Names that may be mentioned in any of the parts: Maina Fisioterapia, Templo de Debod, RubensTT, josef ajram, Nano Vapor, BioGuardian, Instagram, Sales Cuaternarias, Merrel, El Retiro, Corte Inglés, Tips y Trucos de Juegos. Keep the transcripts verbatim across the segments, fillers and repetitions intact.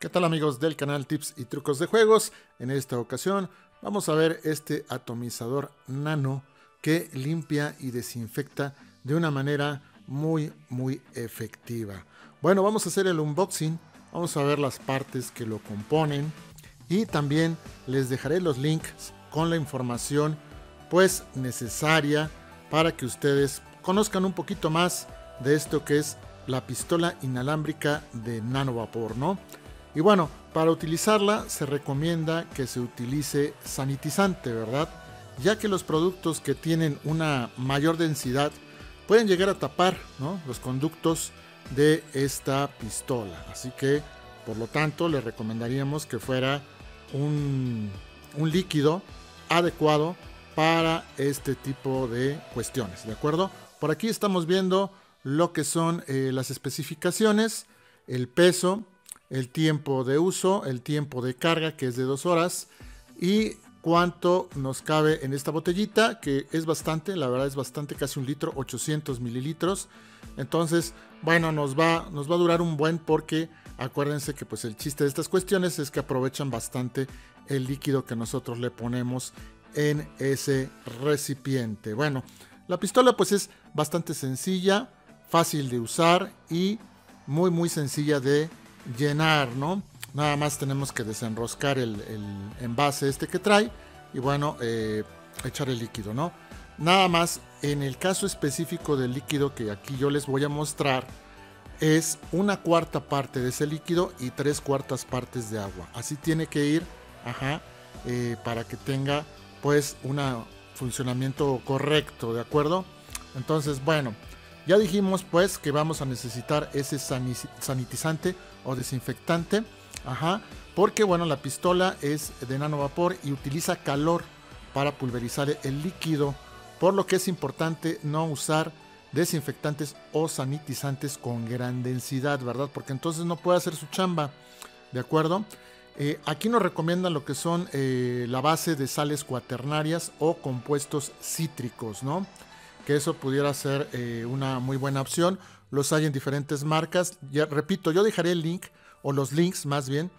¿Qué tal amigos del canal Tips y Trucos de Juegos? En esta ocasión vamos a ver este atomizador nano que limpia y desinfecta de una manera muy muy efectiva. Bueno, vamos a hacer el unboxing, vamos a ver las partes que lo componen y también les dejaré los links con la información pues necesaria para que ustedes conozcan un poquito más de esto que es la pistola inalámbrica de Nano Vapor, ¿no? Y bueno, para utilizarla se recomienda que se utilice sanitizante, ¿verdad? Ya que los productos que tienen una mayor densidad pueden llegar a tapar, ¿no?, los conductos de esta pistola. Así que, por lo tanto, les recomendaríamos que fuera un, un líquido adecuado para este tipo de cuestiones, ¿de acuerdo? Por aquí estamos viendo lo que son eh, las especificaciones, el peso, el tiempo de uso, el tiempo de carga que es de dos horas y cuánto nos cabe en esta botellita, que es bastante, la verdad es bastante, casi un litro, ochocientos mililitros. Entonces, bueno, nos va, nos va a durar un buen, porque acuérdense que pues el chiste de estas cuestiones es que aprovechan bastante el líquido que nosotros le ponemos en ese recipiente. Bueno, la pistola pues es bastante sencilla, fácil de usar y muy muy sencilla de llenar, ¿no? Nada más tenemos que desenroscar el, el envase este que trae y bueno, eh, echar el líquido, ¿no? Nada más, en el caso específico del líquido que aquí yo les voy a mostrar, es una cuarta parte de ese líquido y tres cuartas partes de agua. Así tiene que ir, ajá, eh, para que tenga pues un funcionamiento correcto, ¿de acuerdo? Entonces, bueno, ya dijimos pues que vamos a necesitar ese sanitizante o desinfectante, ajá, porque bueno, la pistola es de nanovapor y utiliza calor para pulverizar el líquido, por lo que es importante no usar desinfectantes o sanitizantes con gran densidad, ¿verdad? Porque entonces no puede hacer su chamba, ¿de acuerdo? Eh, aquí nos recomiendan lo que son eh, la base de sales cuaternarias o compuestos cítricos, ¿no? Que eso pudiera ser eh, una muy buena opción. Los hay en diferentes marcas. Ya repito, yo dejaré el link, o los links más bien,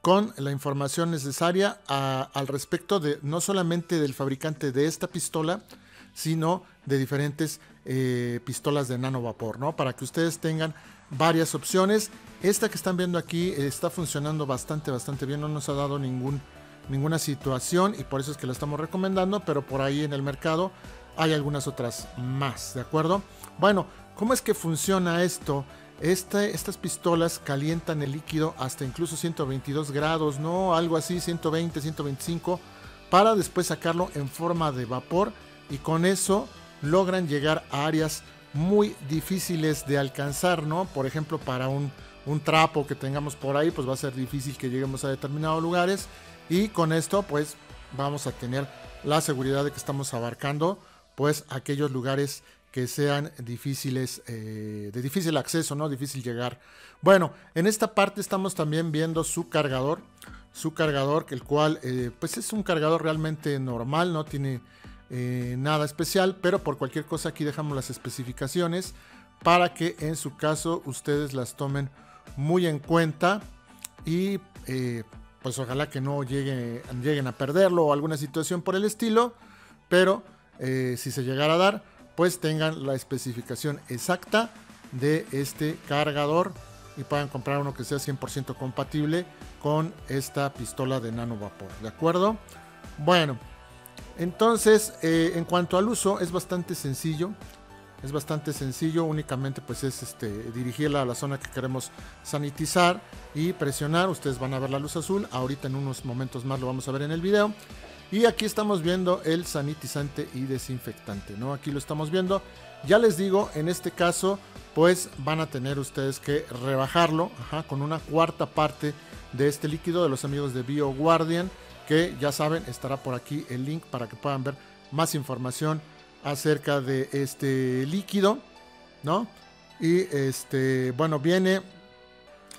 con la información necesaria a, al respecto de no solamente del fabricante de esta pistola, sino de diferentes eh, pistolas de nanovapor, ¿no? Para que ustedes tengan varias opciones. Esta que están viendo aquí está funcionando bastante, bastante bien. No nos ha dado ningún, ninguna situación y por eso es que la estamos recomendando, pero por ahí en el mercado hay algunas otras más, ¿de acuerdo? Bueno, ¿cómo es que funciona esto? Este, estas pistolas calientan el líquido hasta incluso ciento veintidós grados, ¿no? Algo así, ciento veinte, ciento veinticinco, para después sacarlo en forma de vapor, y con eso logran llegar a áreas muy difíciles de alcanzar, ¿no? Por ejemplo, para un, un trapo que tengamos por ahí, pues va a ser difícil que lleguemos a determinados lugares, y con esto pues vamos a tener la seguridad de que estamos abarcando pues aquellos lugares que sean difíciles, eh, de difícil acceso, ¿no? Difícil llegar. Bueno, en esta parte estamos también viendo su cargador, su cargador, el cual eh, pues es un cargador realmente normal, no tiene eh, nada especial, pero por cualquier cosa aquí dejamos las especificaciones para que en su caso ustedes las tomen muy en cuenta y eh, pues ojalá que no llegue, lleguen a perderlo o alguna situación por el estilo, pero eh, si se llegara a dar, pues tengan la especificación exacta de este cargador y puedan comprar uno que sea cien por ciento compatible con esta pistola de nano vapor, ¿de acuerdo? Bueno, entonces eh, en cuanto al uso es bastante sencillo, es bastante sencillo, únicamente pues es este, dirigirla a la zona que queremos sanitizar y presionar. Ustedes van a ver la luz azul, ahorita en unos momentos más lo vamos a ver en el video. Y aquí estamos viendo el sanitizante y desinfectante, ¿no? Aquí lo estamos viendo. Ya les digo, en este caso, pues van a tener ustedes que rebajarlo, ajá, con una cuarta parte de este líquido de los amigos de BioGuardian, que ya saben, estará por aquí el link para que puedan ver más información acerca de este líquido, ¿no? Y este, bueno, viene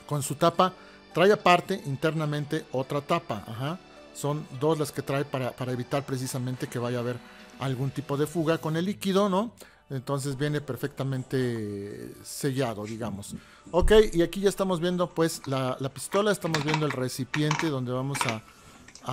con su tapa, trae aparte internamente otra tapa, ajá. Son dos las que trae para, para evitar precisamente que vaya a haber algún tipo de fuga con el líquido, ¿no? Entonces viene perfectamente sellado, digamos. Ok, y aquí ya estamos viendo pues la, la pistola, estamos viendo el recipiente donde vamos a,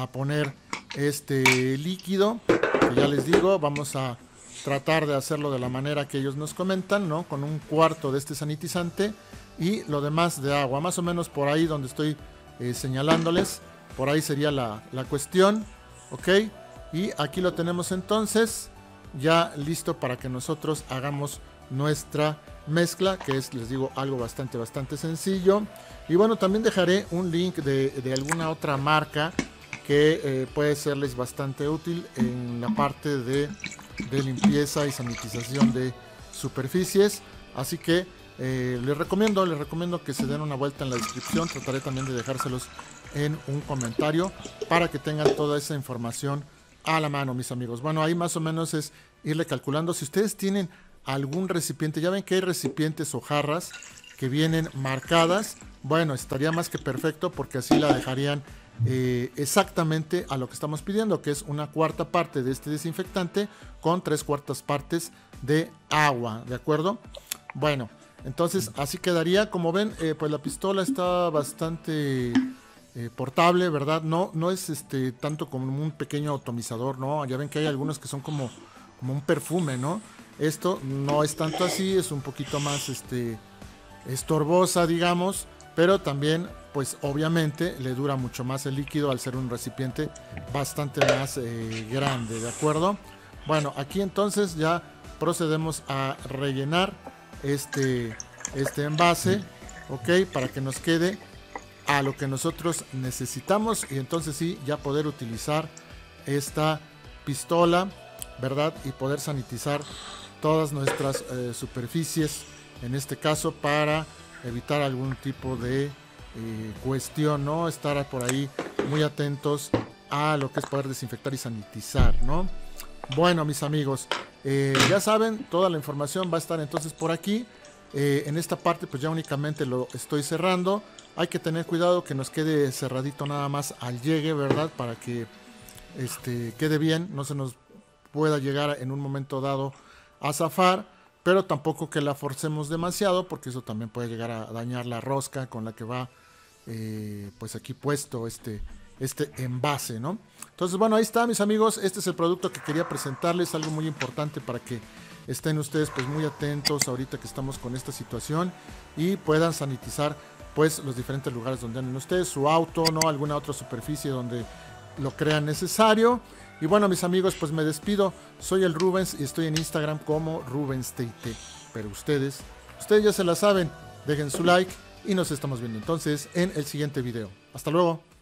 a poner este líquido, que ya les digo, vamos a tratar de hacerlo de la manera que ellos nos comentan, ¿no? Con un cuarto de este sanitizante y lo demás de agua, más o menos por ahí donde estoy eh, señalándoles, por ahí sería la, la cuestión, ok, y aquí lo tenemos entonces, ya listo para que nosotros hagamos nuestra mezcla, que es, les digo, algo bastante, bastante sencillo. Y bueno, también dejaré un link de, de alguna otra marca que eh, puede serles bastante útil en la parte de, de limpieza y sanitización de superficies, así que eh, les recomiendo, les recomiendo que se den una vuelta en la descripción, trataré también de dejárselos en un comentario para que tengan toda esa información a la mano, mis amigos. Bueno, ahí más o menos es irle calculando. Si ustedes tienen algún recipiente, ya ven que hay recipientes o jarras que vienen marcadas, bueno, estaría más que perfecto porque así la dejarían eh, exactamente a lo que estamos pidiendo, que es una cuarta parte de este desinfectante con tres cuartas partes de agua, ¿de acuerdo? Bueno, entonces así quedaría. Como ven, eh, pues la pistola está bastante... Eh, portable, ¿verdad? No, no es este tanto como un pequeño atomizador, ¿no? Ya ven que hay algunos que son como, como un perfume, ¿no? Esto no es tanto así, es un poquito más este, estorbosa, digamos, pero también, pues obviamente, le dura mucho más el líquido al ser un recipiente bastante más eh, grande, ¿de acuerdo? Bueno, aquí entonces ya procedemos a rellenar este, este envase, ¿ok? Para que nos quede a lo que nosotros necesitamos y entonces sí, ya poder utilizar esta pistola, ¿verdad? Y poder sanitizar todas nuestras eh, superficies, en este caso para evitar algún tipo de eh, cuestión, ¿no? Estar por ahí muy atentos a lo que es poder desinfectar y sanitizar, ¿no? Bueno, mis amigos, eh, ya saben, toda la información va a estar entonces por aquí. Eh, en esta parte pues ya únicamente lo estoy cerrando. Hay que tener cuidado que nos quede cerradito nada más al llegue, ¿verdad? Para que este, quede bien, no se nos pueda llegar en un momento dado a zafar, pero tampoco que la forcemos demasiado, porque eso también puede llegar a dañar la rosca con la que va eh, pues aquí puesto este, este envase, ¿no? Entonces, bueno, ahí está, mis amigos. Este es el producto que quería presentarles, algo muy importante para que estén ustedes pues muy atentos ahorita que estamos con esta situación y puedan sanitizar pues los diferentes lugares donde anden ustedes, su auto, no, alguna otra superficie donde lo crean necesario. Y bueno, mis amigos, pues me despido. Soy el Rubens y estoy en Instagram como RubensTT. Pero ustedes, ustedes ya se la saben. Dejen su like y nos estamos viendo entonces en el siguiente video. Hasta luego.